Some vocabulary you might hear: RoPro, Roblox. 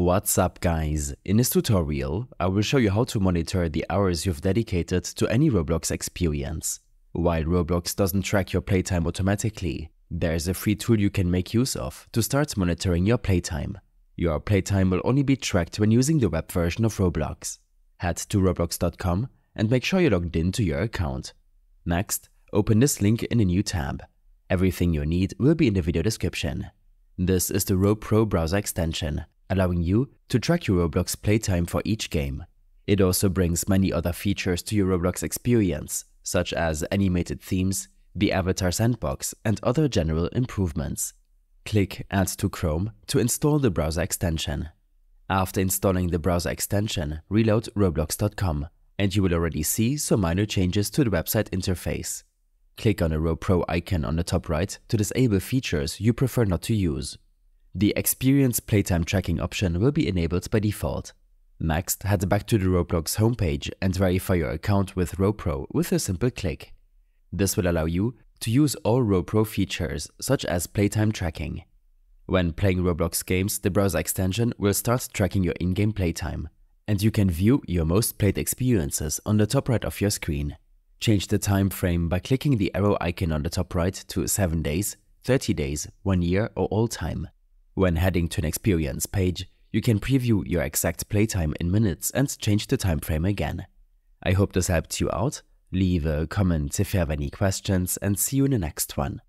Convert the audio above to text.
What's up guys, in this tutorial, I will show you how to monitor the hours you've dedicated to any Roblox experience. While Roblox doesn't track your playtime automatically, there's a free tool you can make use of to start monitoring your playtime. Your playtime will only be tracked when using the web version of Roblox. Head to roblox.com and make sure you're logged in to your account. Next, open this link in a new tab. Everything you need will be in the video description. This is the RoPro browser extension, allowing you to track your Roblox playtime for each game. It also brings many other features to your Roblox experience, such as animated themes, the avatar sandbox, and other general improvements. Click Add to Chrome to install the browser extension. After installing the browser extension, reload roblox.com, and you will already see some minor changes to the website interface. Click on the RoPro icon on the top right to disable features you prefer not to use. The Experience Playtime Tracking option will be enabled by default. Next, head back to the Roblox homepage and verify your account with RoPro with a simple click. This will allow you to use all RoPro features, such as playtime tracking. When playing Roblox games, the browser extension will start tracking your in-game playtime, and you can view your most played experiences on the top right of your screen. Change the time frame by clicking the arrow icon on the top right to 7 days, 30 days, 1 year or all time. When heading to an experience page, you can preview your exact playtime in minutes and change the time frame again. I hope this helped you out. Leave a comment if you have any questions and see you in the next one.